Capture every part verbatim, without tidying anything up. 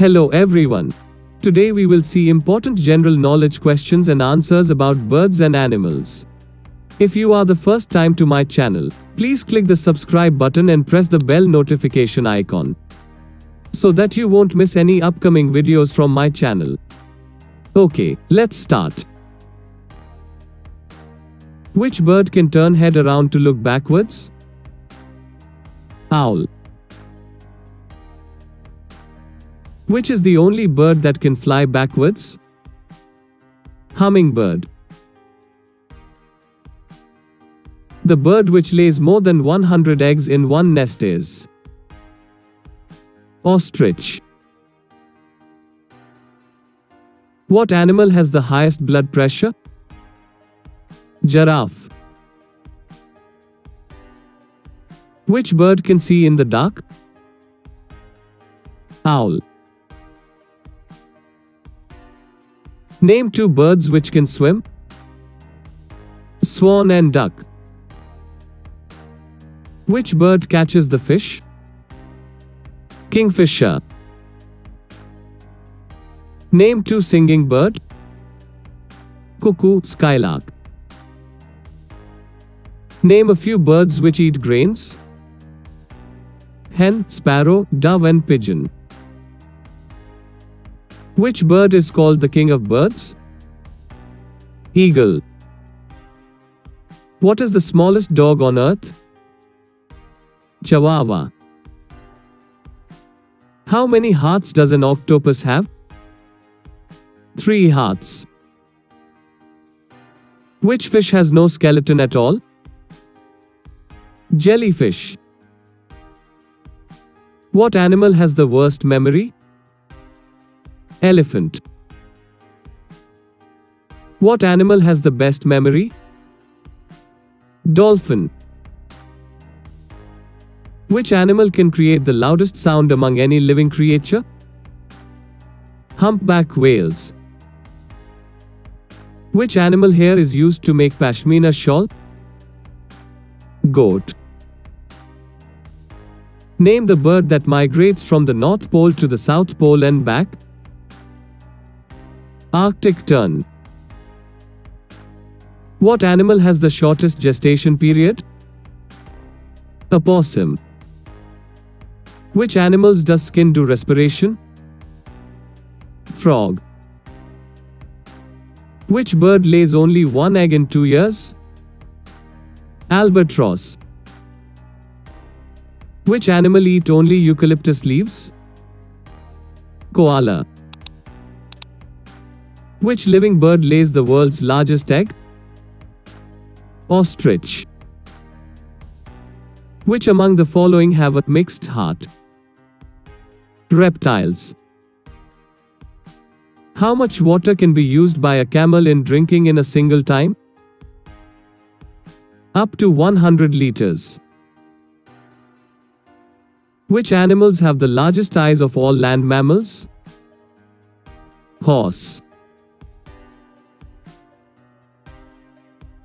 Hello everyone. Today we will see important general knowledge questions and answers about birds and animals. If you are the first time to my channel, please click the subscribe button and press the bell notification icon, so that you won't miss any upcoming videos from my channel. Okay, let's start. Which bird can turn head around to look backwards? Owl. Which is the only bird that can fly backwards? Hummingbird. The bird which lays more than one hundred eggs in one nest is? Ostrich. What animal has the highest blood pressure? Giraffe. Which bird can see in the dark? Owl. Name two birds which can swim. Swan and duck. Which bird catches the fish? Kingfisher. Name two singing birds. Cuckoo, skylark. Name a few birds which eat grains. Hen, sparrow, dove and pigeon. Which bird is called the king of birds? Eagle. What is the smallest dog on earth? Chihuahua. How many hearts does an octopus have? Three hearts. Which fish has no skeleton at all? Jellyfish. What animal has the worst memory? Elephant. What animal has the best memory? Dolphin. Which animal can create the loudest sound among any living creature? Humpback whales. Which animal hair is used to make pashmina shawl? Goat. Name the bird that migrates from the North Pole to the South Pole and back. Arctic tern. What animal has the shortest gestation period? A possum. Which animals does skin do respiration? Frog. Which bird lays only one egg in two years? Albatross. Which animal eat only eucalyptus leaves? Koala. Which living bird lays the world's largest egg? Ostrich. Which among the following have a mixed heart? Reptiles. How much water can be used by a camel in drinking in a single time? Up to one hundred liters. Which animals have the largest eyes of all land mammals? Horse.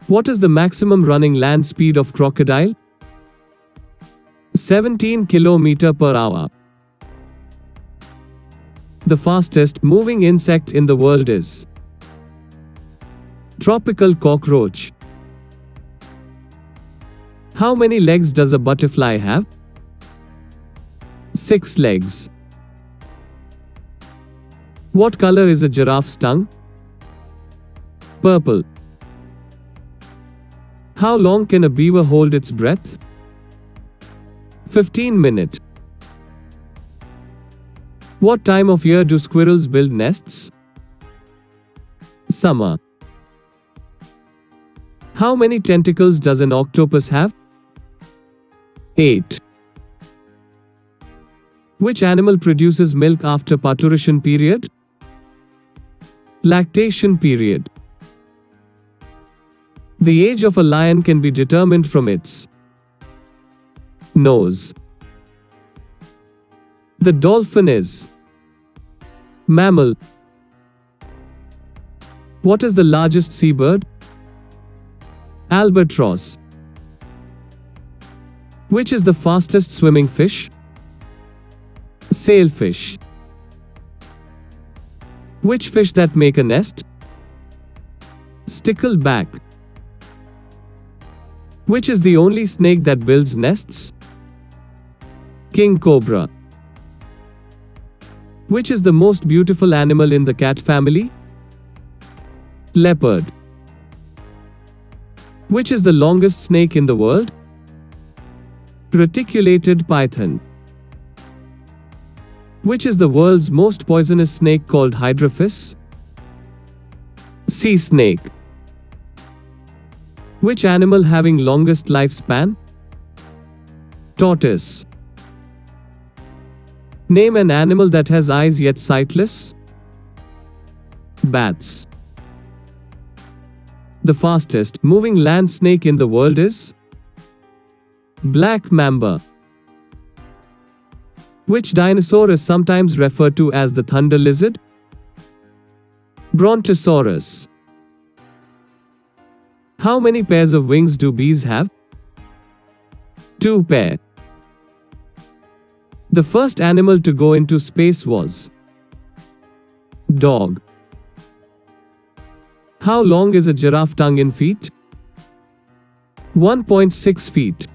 What is the maximum running land speed of crocodile? seventeen kilometers per hour. The fastest moving insect in the world is? Tropical cockroach. How many legs does a butterfly have? Six legs. What color is a giraffe's tongue? Purple. How long can a beaver hold its breath? fifteen minutes. What time of year do squirrels build nests? Summer. How many tentacles does an octopus have? eight. Which animal produces milk after parturition period? Lactation period. The age of a lion can be determined from its nose. The dolphin is mammal. What is the largest seabird? Albatross. Which is the fastest swimming fish? Sailfish. Which fish that make a nest? Stickleback. Which is the only snake that builds nests? King Cobra. Which is the most beautiful animal in the cat family? Leopard. Which is the longest snake in the world? Reticulated python. Which is the world's most poisonous snake called Hydrophis? Sea snake. Which animal having longest lifespan? Tortoise. Name an animal that has eyes yet sightless. Bats. The fastest moving land snake in the world is Black Mamba. Which dinosaur is sometimes referred to as the thunder lizard? Brontosaurus. How many pairs of wings do bees have? Two pair. The first animal to go into space was dog. How long is a giraffe tongue in feet? one point six feet.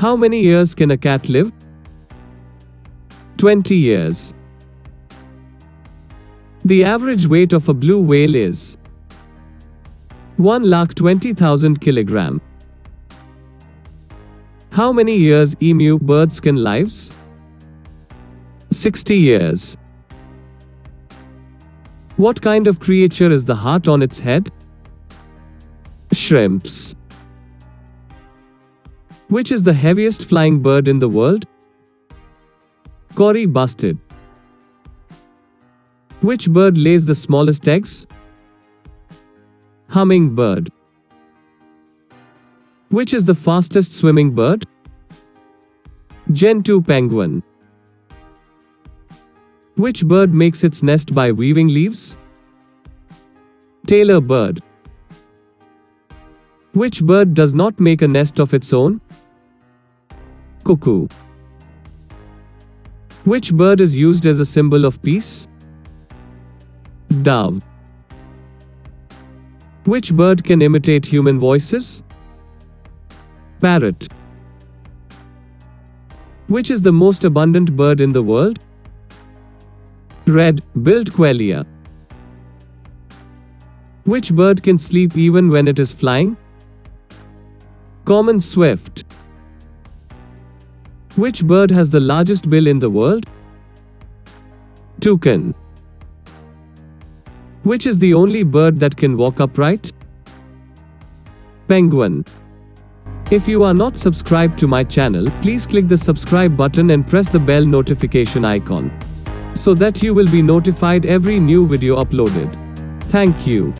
How many years can a cat live? twenty years. The average weight of a blue whale is one lakh twenty thousand kilograms. How many years emu birds can lives? sixty years. What kind of creature is the heart on its head? Shrimps. Which is the heaviest flying bird in the world? Cory busted. Which bird lays the smallest eggs? Hummingbird. Which is the fastest swimming bird? Gentoo penguin. Which bird makes its nest by weaving leaves? Tailor bird. Which bird does not make a nest of its own? Cuckoo. Which bird is used as a symbol of peace? Dove. Which bird can imitate human voices? Parrot. Which is the most abundant bird in the world? Red-billed quelea. Which bird can sleep even when it is flying? Common Swift. Which bird has the largest bill in the world? Toucan. Which is the only bird that can walk upright? Penguin. If you are not subscribed to my channel, please click the subscribe button and press the bell notification icon, so that you will be notified every new video uploaded. Thank you.